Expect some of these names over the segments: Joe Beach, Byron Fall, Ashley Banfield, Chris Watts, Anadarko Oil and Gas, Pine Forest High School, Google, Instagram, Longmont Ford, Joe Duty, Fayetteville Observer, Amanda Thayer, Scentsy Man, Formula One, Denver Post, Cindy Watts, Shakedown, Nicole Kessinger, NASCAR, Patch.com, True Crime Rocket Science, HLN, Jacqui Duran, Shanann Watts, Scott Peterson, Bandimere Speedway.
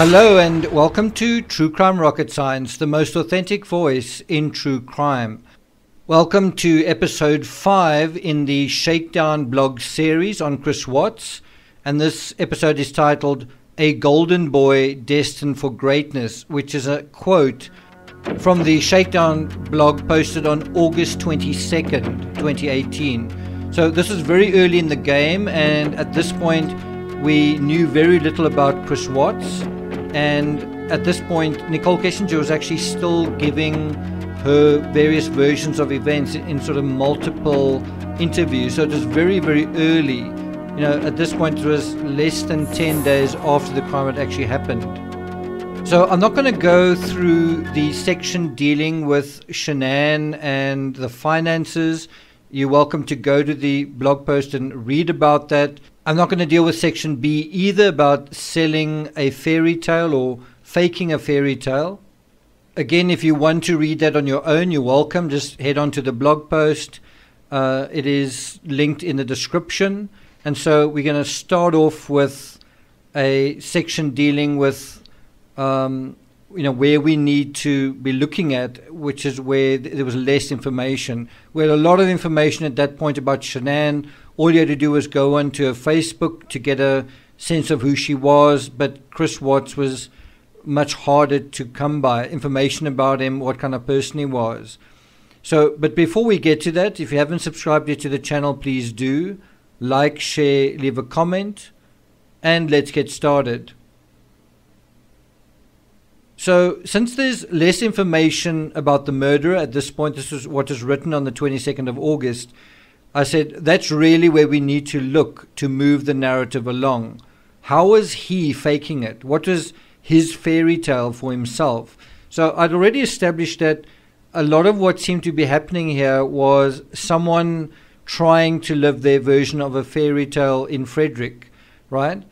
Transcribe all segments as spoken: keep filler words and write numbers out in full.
Hello and welcome to True Crime Rocket Science, the most authentic voice in true crime. Welcome to episode five in the Shakedown blog series on Chris Watts, and this episode is titled A Golden Boy Destined for Greatness, which is a quote from the Shakedown blog posted on August twenty-second, twenty eighteen. So this is very early in the game, and at this point we knew very little about Chris Watts. And at this point, Nicole Kessinger was actually still giving her various versions of events in sort of multiple interviews. So it was very, very early. You know, at this point, it was less than ten days after the crime had actually happened. So I'm not going to go through the section dealing with Shanann and the finances. You're welcome to go to the blog post and read about that. I'm not going to deal with section B either, about selling a fairy tale or faking a fairy tale. Again, if you want to read that on your own, you're welcome. Just head on to the blog post. Uh, it is linked in the description. And so we're going to start off with a section dealing with um, you know, where we need to be looking at, which is where th there was less information. We had a lot of information at that point about Shanann. All you had to do was go onto her Facebook to get a sense of who she was, but Chris Watts was much harder to come by, information about him, what kind of person he was. So, but before we get to that, if you haven't subscribed yet to the channel, please do. Like, share, leave a comment, and let's get started. So, since there's less information about the murderer at this point, this is what is written on the twenty-second of August, I said, that's really where we need to look to move the narrative along. How was he faking it? What was his fairy tale for himself? So I'd already established that a lot of what seemed to be happening here was someone trying to live their version of a fairy tale in Frederick, right?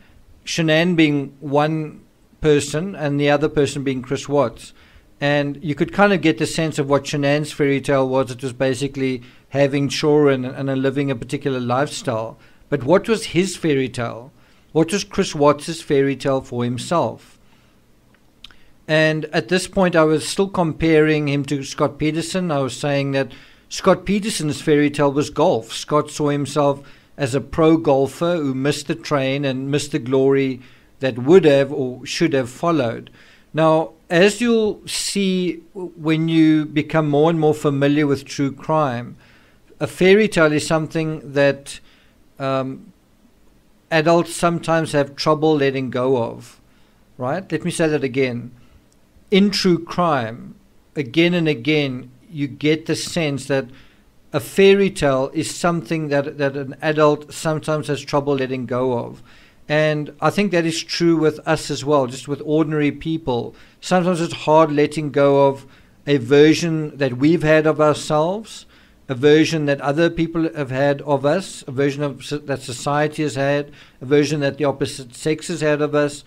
Shanann being one person and the other person being Chris Watts. And you could kind of get the sense of what Shanann's fairy tale was. It was basically having children and, and living a particular lifestyle. But what was his fairy tale? What was Chris Watts's fairy tale for himself? And at this point, I was still comparing him to Scott Peterson. I was saying that Scott Peterson's fairy tale was golf. Scott saw himself as a pro golfer who missed the train and missed the glory that would have or should have followed. Now, as you'll see when you become more and more familiar with true crime, a fairy tale is something that um, adults sometimes have trouble letting go of, right? Let me say that again. In true crime, again and again, you get the sense that a fairy tale is something that, that an adult sometimes has trouble letting go of. And I think that is true with us as well, just with ordinary people. Sometimes it's hard letting go of a version that we've had of ourselves, a version that other people have had of us, a version of so that society has had, a version that the opposite sex has had of us.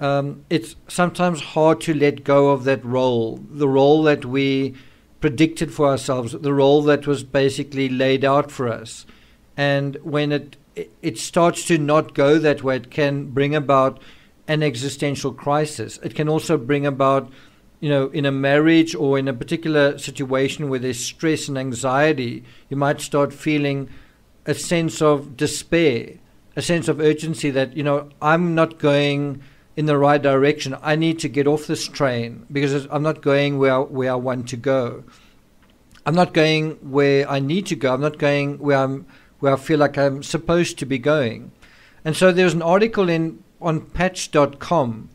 Um, it's sometimes hard to let go of that role, the role that we predicted for ourselves, the role that was basically laid out for us. And when it it starts to not go that way, it can bring about an existential crisis. It can also bring about, you know, in a marriage or in a particular situation where there's stress and anxiety, you might start feeling a sense of despair, a sense of urgency that, you know, I'm not going in the right direction. I need to get off this train because I'm not going where, where I want to go. I'm not going where I need to go. I'm not going where I'm where I feel like I'm supposed to be going. And so there's an article in on Patch dot com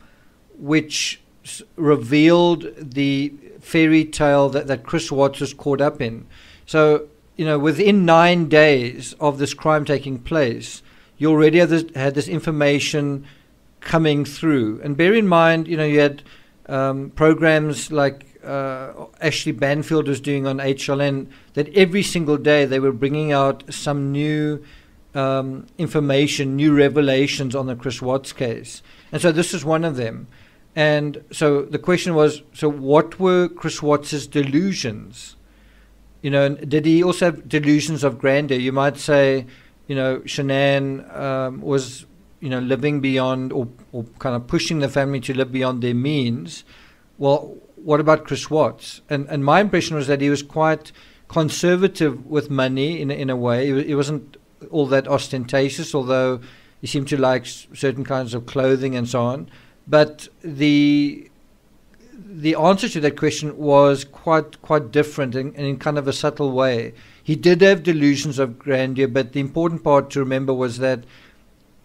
which s revealed the fairy tale that, that Chris Watts was caught up in. So, you know, within nine days of this crime taking place, you already had this, had this information coming through. And bear in mind, you know, you had um, programs like Uh, Ashley Banfield was doing on H L N, that every single day they were bringing out some new um, information, new revelations on the Chris Watts case. And so this is one of them. And so the question was, so what were Chris Watts's delusions? You know, and did he also have delusions of grandeur? You might say, you know, Shanann um, was, you know, living beyond or, or kind of pushing the family to live beyond their means. Well, what about Chris Watts? And and my impression was that he was quite conservative with money in in a way. He, he wasn't all that ostentatious, although he seemed to like certain kinds of clothing and so on. But the the answer to that question was quite quite different and, and in kind of a subtle way. He did have delusions of grandeur, but the important part to remember was that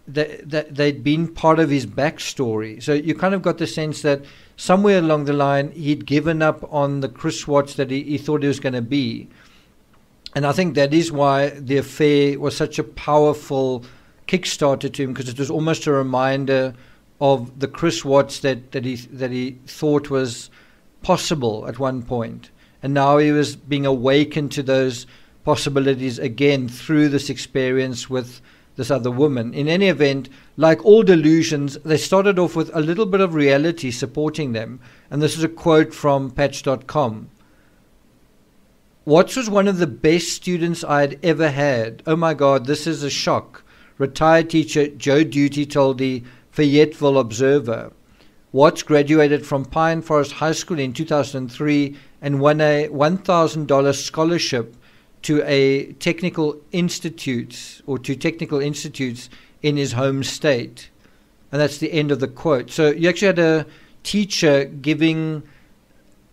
they, that they'd been part of his backstory. So you kind of got the sense that somewhere along the line, he'd given up on the Chris Watts that he, he thought he was going to be. And I think that is why the affair was such a powerful kickstarter to him, because it was almost a reminder of the Chris Watts that, that he that he thought was possible at one point. And now he was being awakened to those possibilities again through this experience with this other woman. In any event, like all delusions, they started off with a little bit of reality supporting them. And this is a quote from Patch dot com. "Watts was one of the best students I had ever had. Oh my God, this is a shock." Retired teacher Joe Duty told the Fayetteville Observer. Watts graduated from Pine Forest High School in two thousand three and won a one thousand dollar scholarship to a technical institutes or to technical institutes in his home state. And that's the end of the quote. So you actually had a teacher giving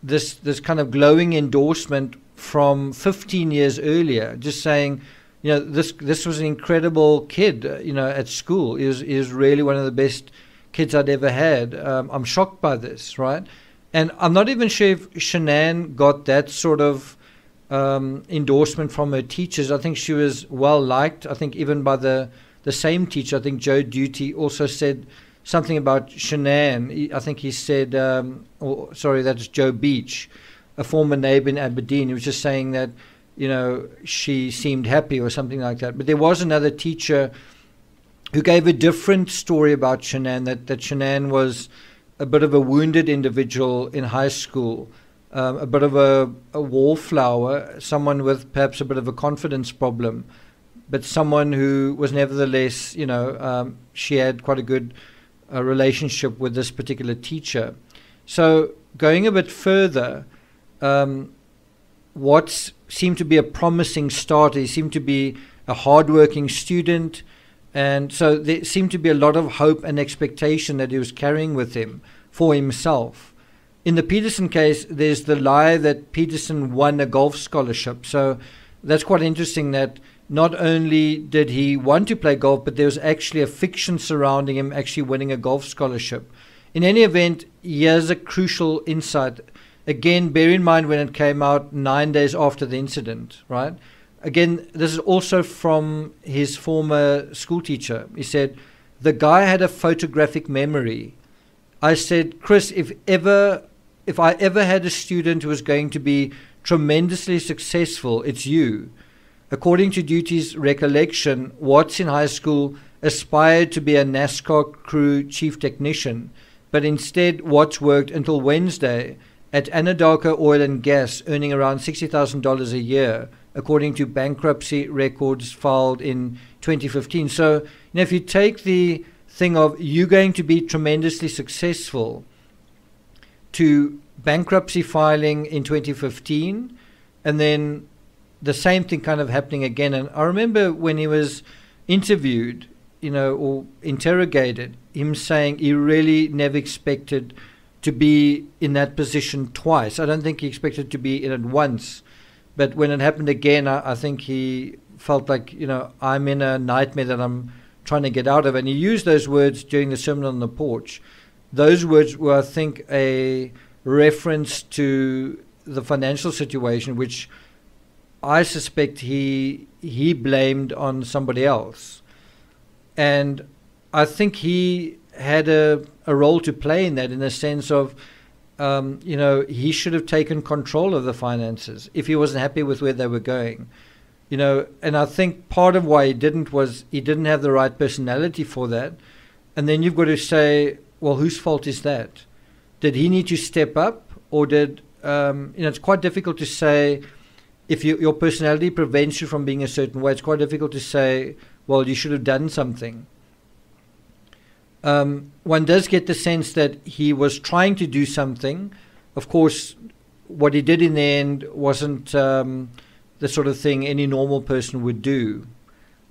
this this kind of glowing endorsement from fifteen years earlier, just saying, you know, this this was an incredible kid, you know, at school. He was, he was really one of the best kids I'd ever had. Um, I'm shocked by this, right? And I'm not even sure if Shanann got that sort of um, endorsement from her teachers. I think she was well liked. I think even by the, the same teacher, I think Joe Duty also said something about Shanann. I think he said, um, or, sorry, that's Joe Beach, a former neighbor in Aberdeen. He was just saying that, you know, she seemed happy or something like that. But there was another teacher who gave a different story about Shanann, that, that Shanann was a bit of a wounded individual in high school, um, a bit of a, a wallflower, someone with perhaps a bit of a confidence problem, but someone who was nevertheless, you know, um, she had quite a good uh, relationship with this particular teacher. So going a bit further, um, Watts seemed to be a promising starter. He seemed to be a hardworking student. And so there seemed to be a lot of hope and expectation that he was carrying with him for himself. In the Peterson case, there's the lie that Peterson won a golf scholarship. So that's quite interesting that not only did he want to play golf, but there was actually a fiction surrounding him actually winning a golf scholarship. In any event, here's a crucial insight. Again, bear in mind when it came out nine days after the incident, right? Again, this is also from his former school teacher. He said, "The guy had a photographic memory. I said, Chris, if ever, if I ever had a student who was going to be tremendously successful, it's you." According to Duty's recollection, Watts in high school aspired to be a NASCAR crew chief technician, but instead Watts worked until Wednesday at Anadarko Oil and Gas, earning around sixty thousand dollars a year, according to bankruptcy records filed in twenty fifteen. So, you know, if you take the thing of you going to be tremendously successful to bankruptcy filing in twenty fifteen, and then the same thing kind of happening again. And I remember when he was interviewed, you know, or interrogated, him saying he really never expected to be in that position twice. I don't think he expected to be in it once. But when it happened again, I, I think he felt like, you know, I'm in a nightmare that I'm trying to get out of. And he used those words during the sermon on the porch. Those words were, I think, a reference to the financial situation, which I suspect he he blamed on somebody else. And I think he had a, a role to play in that, in the sense of, Um, you know, he should have taken control of the finances if he wasn't happy with where they were going. You know, and I think part of why he didn't was he didn't have the right personality for that. And then you've got to say, well, whose fault is that? Did he need to step up, or did, um, you know, it's quite difficult to say if you, your personality prevents you from being a certain way. It's quite difficult to say, well, you should have done something. um, one does get the sense that he was trying to do something. Of course, what he did in the end wasn't um, the sort of thing any normal person would do,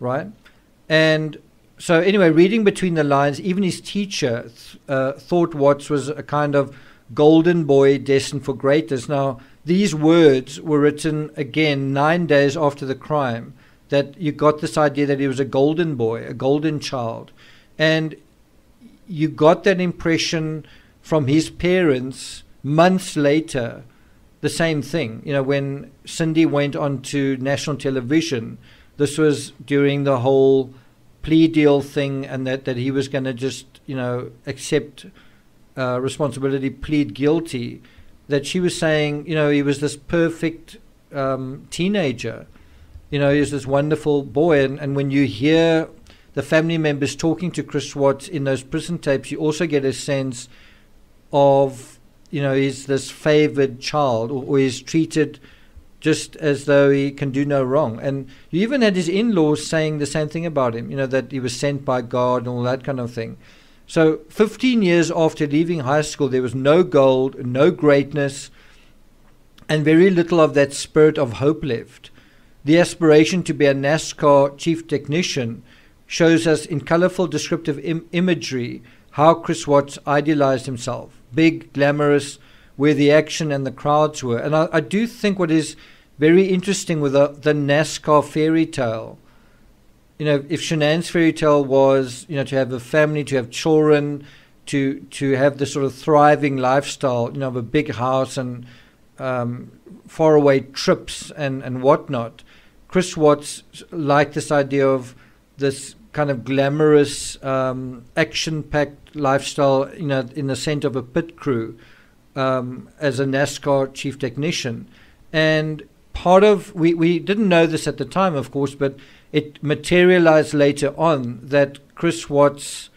right? And so anyway, reading between the lines, even his teacher th uh, thought Watts was a kind of golden boy destined for greatness. Now, these words were written, again, nine days after the crime, that you got this idea that he was a golden boy, a golden child. And you got that impression from his parents months later, the same thing. You know, when Cindy went on to national television, this was during the whole plea deal thing, and that, that he was going to just, you know, accept uh, responsibility, plead guilty, that she was saying, you know, he was this perfect um, teenager. You know, he was this wonderful boy. And, and when you hear the family members talking to Chris Watts in those prison tapes, you also get a sense of, you know, he's this favored child, or, or he's treated just as though he can do no wrong. And you even had his in-laws saying the same thing about him, you know, that he was sent by God and all that kind of thing. So fifteen years after leaving high school, there was no gold, no greatness, and very little of that spirit of hope left. The aspiration to be a NASCAR chief technician shows us in colorful descriptive im imagery how Chris Watts idealized himself. Big, glamorous, where the action and the crowds were. And I, I do think what is very interesting with the, the NASCAR fairy tale, you know, if Shanann's fairy tale was, you know, to have a family, to have children, to to have this sort of thriving lifestyle, you know, of a big house and um, faraway trips and, and whatnot, Chris Watts liked this idea of this kind of glamorous, um, action-packed lifestyle, you know, in the center of a pit crew, Um, as a NASCAR chief technician. And part of, we, we didn't know this at the time, of course, but it materialized later on that Chris Watts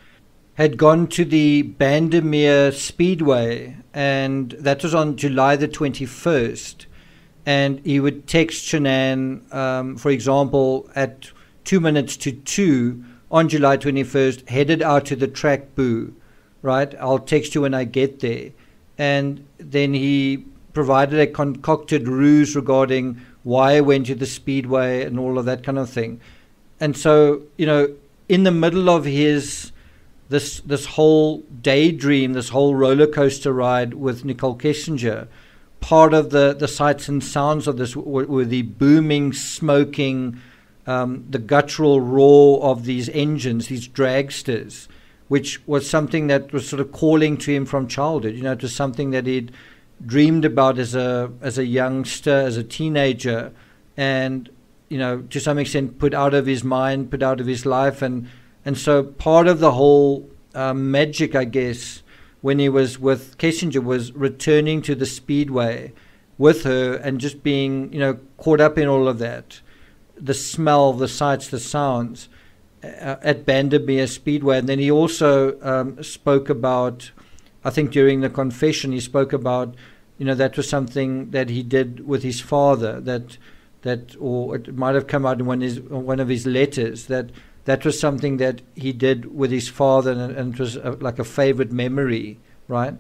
had gone to the Bandimere Speedway, and that was on July the twenty-first. And he would text Shanann, um, for example, at two minutes to two on July twenty-first, headed out to the track, boo, right? I'll text you when I get there. And then he provided a concocted ruse regarding why I went to the speedway and all of that kind of thing. And so, you know, in the middle of his, this, this whole daydream, this whole roller coaster ride with Nicole Kessinger, part of the, the sights and sounds of this were, were the booming, smoking, um, the guttural roar of these engines, these dragsters, which was something that was sort of calling to him from childhood. You know, it was something that he'd dreamed about as a as a youngster, as a teenager, and, you know, to some extent put out of his mind, put out of his life. And, and so part of the whole uh, magic, I guess, when he was with Kessinger was returning to the speedway with her and just being, you know, caught up in all of that, the smell, the sights, the sounds, at Bandimere Speedway. And then he also um, spoke about, I think during the confession, he spoke about, you know, that was something that he did with his father, that, that or it might have come out in one, his, one of his letters, that that was something that he did with his father, and, and it was a, like a favorite memory, right?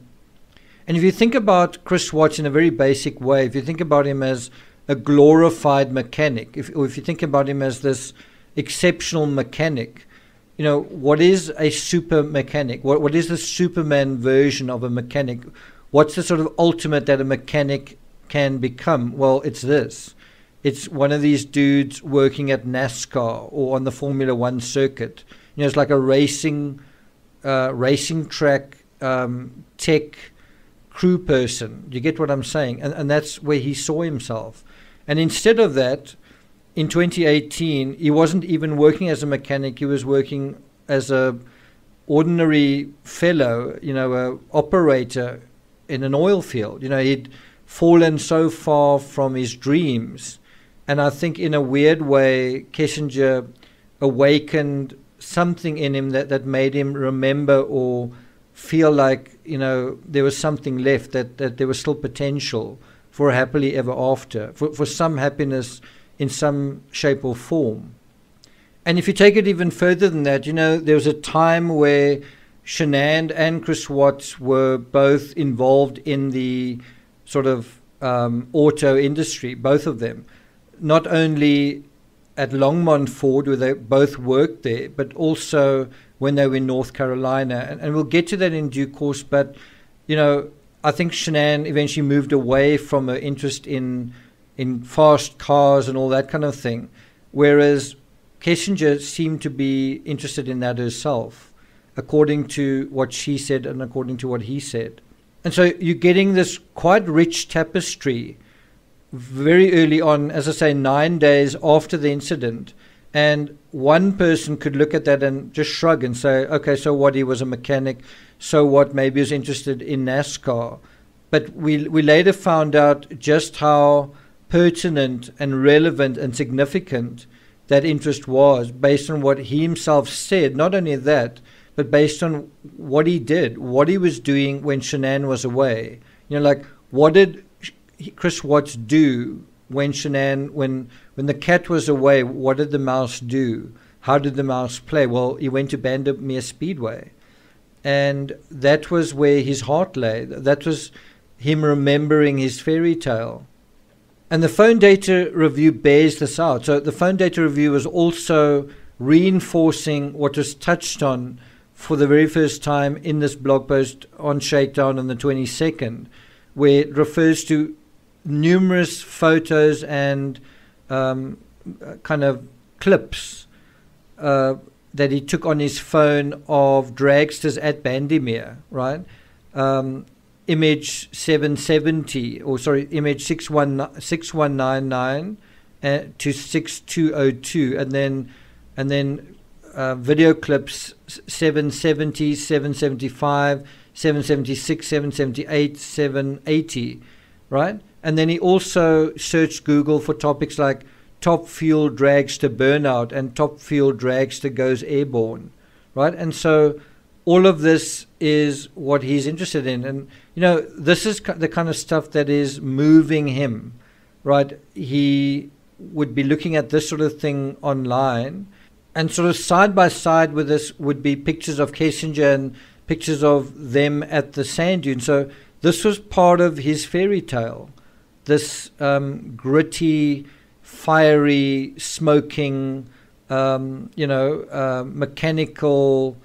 And if you think about Chris Watts in a very basic way, if you think about him as a glorified mechanic, if, or if you think about him as this exceptional mechanic, you know, what is a super mechanic? What, what is the Superman version of a mechanic? What's the sort of ultimate that a mechanic can become? Well, it's this. It's one of these dudes working at NASCAR or on the Formula One circuit. You know, it's like a racing, uh, racing track um, tech crew person. You get what I'm saying? And, and that's where he saw himself. And instead of that, in twenty eighteen, he wasn't even working as a mechanic. He was working as a ordinary fellow, you know, a operator in an oil field. You know, he'd fallen so far from his dreams. And I think in a weird way, Kessinger awakened something in him that, that made him remember or feel like, you know, there was something left, that, that there was still potential for happily ever after, for, for some happiness in some shape or form. And if you take it even further than that, you know, there was a time where Shanann and Chris Watts were both involved in the sort of um, auto industry, both of them. Not only at Longmont Ford, where they both worked there, but also when they were in North Carolina. And, and we'll get to that in due course. But, you know, I think Shanann eventually moved away from her interest in in fast cars and all that kind of thing, whereas Kessinger seemed to be interested in that herself, according to what she said and according to what he said. And so you're getting this quite rich tapestry very early on, as I say, nine days after the incident. And one person could look at that and just shrug and say, okay, so what, he was a mechanic, so what, maybe he was interested in NASCAR. But we we later found out just how pertinent and relevant and significant that interest was, based on what he himself said. Not only that, but based on what he did, what he was doing when Shanann was away. You know, like, what did Chris Watts do when Shanann, when when the cat was away? What did the mouse do? How did the mouse play? Well, he went to Bandimere Speedway, and that was where his heart lay. That was him remembering his fairy tale. And the phone data review bears this out. So the phone data review was also reinforcing what was touched on for the very first time in this blog post on Shakedown on the twenty-second, where it refers to numerous photos and um, kind of clips uh, that he took on his phone of dragsters at Bandimere, right? Um, image seven seventy, or sorry, image six one nine nine uh, to six two oh two, and then and then uh, video clips seven seventy, seven seventy-five, seven seventy-six, seven seventy-eight, seven eighty, right? And then he also searched Google for topics like top fuel dragster burnout and top fuel dragster goes airborne, right? And so all of this is what he's interested in. And, you know, this is the kind of stuff that is moving him, right? He would be looking at this sort of thing online, and sort of side by side with this would be pictures of Kessinger and pictures of them at the sand dune. So this was part of his fairy tale, this um, gritty, fiery, smoking, um, you know, uh, mechanical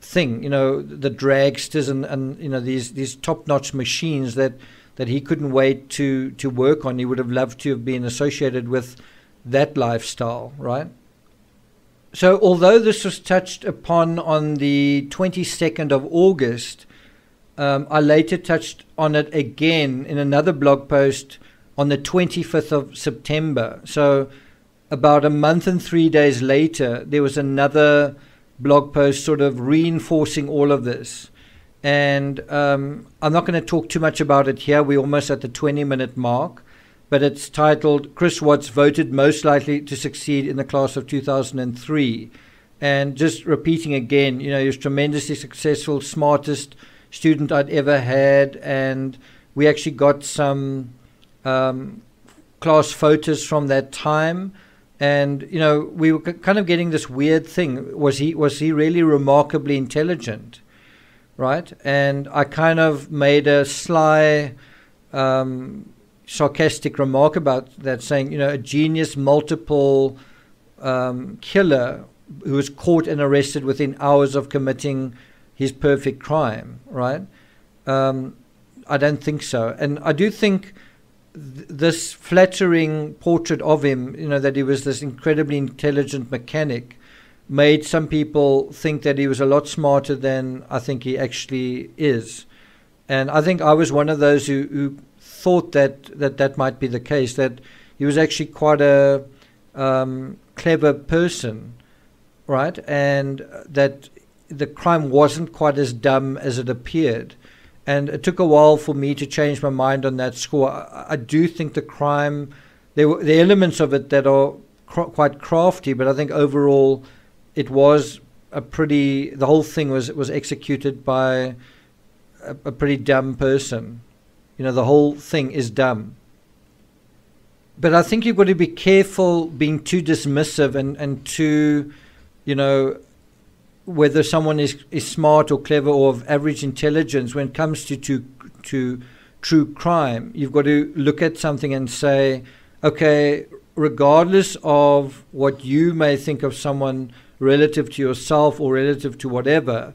thing, you know, the dragsters and, and you know, these, these top-notch machines that, that he couldn't wait to, to work on. He would have loved to have been associated with that lifestyle, right? So although this was touched upon on the twenty-second of August, um, I later touched on it again in another blog post on the twenty-fifth of September. So about a month and three days later, there was another blog post sort of reinforcing all of this. And um, I'm not going to talk too much about it here. We're almost at the twenty-minute mark. But it's titled, Chris Watts Voted Most Likely to Succeed in the Class of two thousand three. And just repeating again, you know, he was tremendously successful, smartest student I'd ever had. And we actually got some um, class photos from that time. And, you know, we were kind of getting this weird thing. Was he, was he really remarkably intelligent, right? And I kind of made a sly, um, sarcastic remark about that, saying, you know, a genius multiple um, killer who was caught and arrested within hours of committing his perfect crime, right? Um, I don't think so. And I do think th this flattering portrait of him, you know, that he was this incredibly intelligent mechanic, made some people think that he was a lot smarter than I think he actually is. And I think I was one of those who, who thought that, that that might be the case, that he was actually quite a um, clever person, right? And that the crime wasn't quite as dumb as it appeared. And it took a while for me to change my mind on that score. I, I do think the crime, there were the elements of it that are cr quite crafty, but I think overall it was a pretty, the whole thing was, was executed by a, a pretty dumb person. You know, the whole thing is dumb. But I think you've got to be careful being too dismissive and, and too, you know, whether someone is, is smart or clever or of average intelligence when it comes to, to, to true crime. You've got to look at something and say, okay, regardless of what you may think of someone relative to yourself or relative to whatever,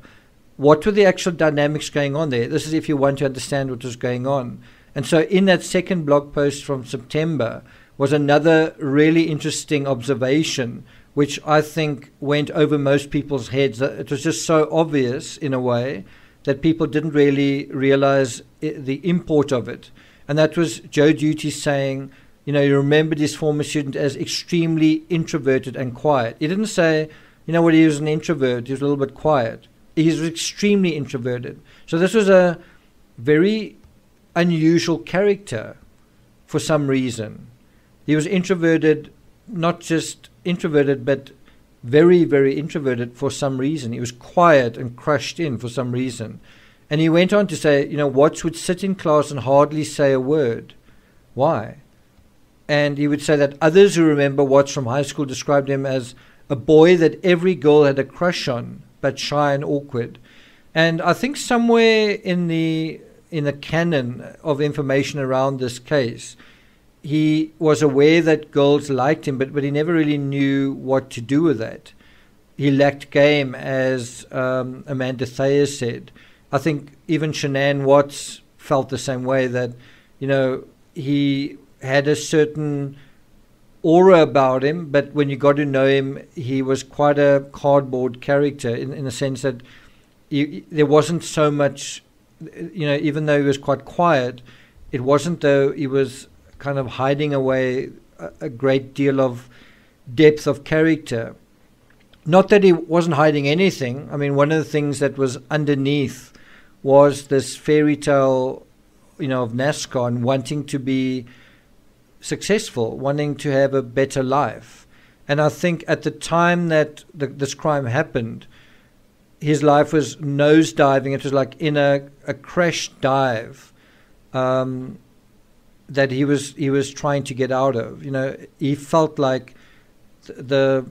what were the actual dynamics going on there? This is if you want to understand what was going on. And so in that second blog post from September was another really interesting observation, which I think went over most people's heads. It was just so obvious in a way that people didn't really realize the import of it. And that was Joe Duty saying, you know, he remembered his former student as extremely introverted and quiet. He didn't say, you know what, he was an introvert, he was a little bit quiet. He was extremely introverted. So this was a very unusual character for some reason. He was introverted, not just introverted, but very, very introverted for some reason. He was quiet and crushed in for some reason. And he went on to say, you know, Watts would sit in class and hardly say a word. Why? And he would say that others who remember Watts from high school described him as a boy that every girl had a crush on, but shy and awkward. And I think somewhere in the in the canon of information around this case, he was aware that girls liked him, but, but he never really knew what to do with that. He lacked game, as um, Amanda Thayer said. I think even Shanann Watts felt the same way, that, you know, he had a certain aura about him, but when you got to know him, he was quite a cardboard character in, in the sense that he, there wasn't so much, you know, even though he was quite quiet, it wasn't though he was kind of hiding away a, a great deal of depth of character. Not that he wasn't hiding anything. I mean, one of the things that was underneath was this fairy tale, you know, of NASCAR and wanting to be successful, wanting to have a better life. And I think at the time that the, this crime happened, his life was nosediving. It was like in a, a crash dive um, that he was he was trying to get out of. You know, he felt like the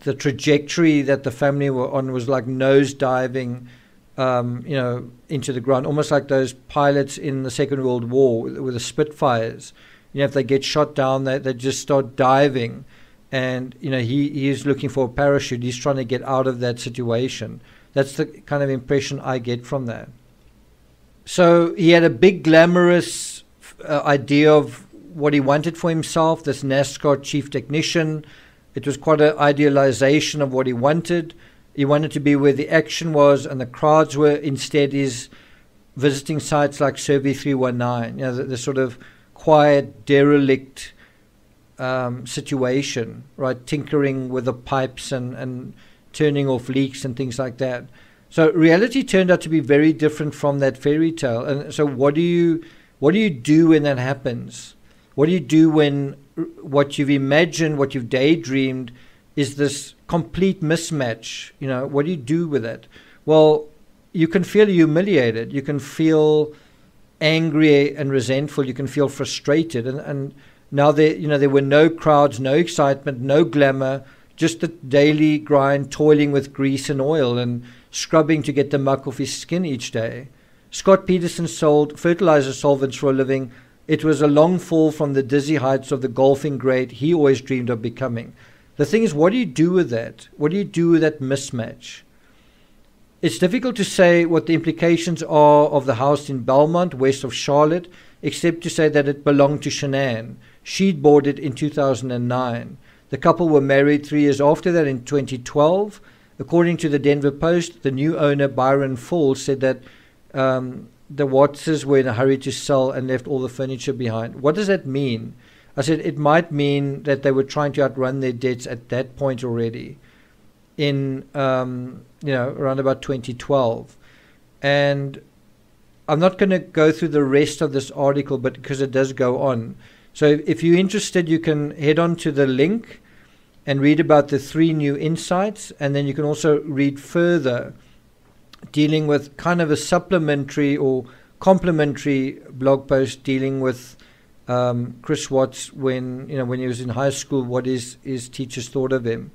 the trajectory that the family were on was like nosediving, um, you know, into the ground, almost like those pilots in the Second World War with, with the Spitfires. You know, if they get shot down, they, they just start diving. And, you know, he, he is looking for a parachute. He's trying to get out of that situation. That's the kind of impression I get from that. So he had a big glamorous uh, idea of what he wanted for himself, this NASCAR chief technician. It was quite an idealization of what he wanted. He wanted to be where the action was and the crowds were. Instead, he's visiting sites like Survey three one nine, you know, the, the sort of quiet, derelict um, situation, right? Tinkering with the pipes and, and turning off leaks and things like that. So reality turned out to be very different from that fairy tale. And so what do you, what do you do when that happens? What do you do when what you've imagined, what you've daydreamed is this complete mismatch? You know, what do you do with it? Well, you can feel humiliated. You can feel angry and resentful. You can feel frustrated, and, and now there, you know, there were no crowds, no excitement, no glamour, just the daily grind, toiling with grease and oil and scrubbing to get the muck off his skin each day. Scott Peterson sold fertilizer solvents for a living. It was a long fall from the dizzy heights of the golfing great he always dreamed of becoming. The thing is, what do you do with that? What do you do with that mismatch? It's difficult to say what the implications are of the house in Belmont, west of Charlotte, except to say that it belonged to Shanann. She'd bought it in two thousand nine. The couple were married three years after that, in twenty twelve. According to the Denver Post, the new owner, Byron Fall, said that um, the Wattses were in a hurry to sell and left all the furniture behind. What does that mean? I said it might mean that they were trying to outrun their debts at that point already, in um, you know, around about twenty twelve. And I'm not going to go through the rest of this article, but because it does go on. So if you're interested, you can head on to the link and read about the three new insights. And then you can also read further, dealing with kind of a supplementary or complementary blog post dealing with um, Chris Watts when, you know, when he was in high school, what his, his teachers thought of him.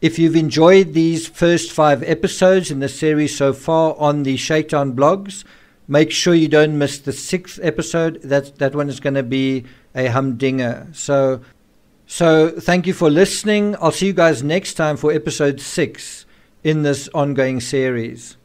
If you've enjoyed these first five episodes in the series so far on the Shakedown blogs, make sure you don't miss the sixth episode. That, that one is going to be a humdinger. So, so thank you for listening. I'll see you guys next time for episode six in this ongoing series.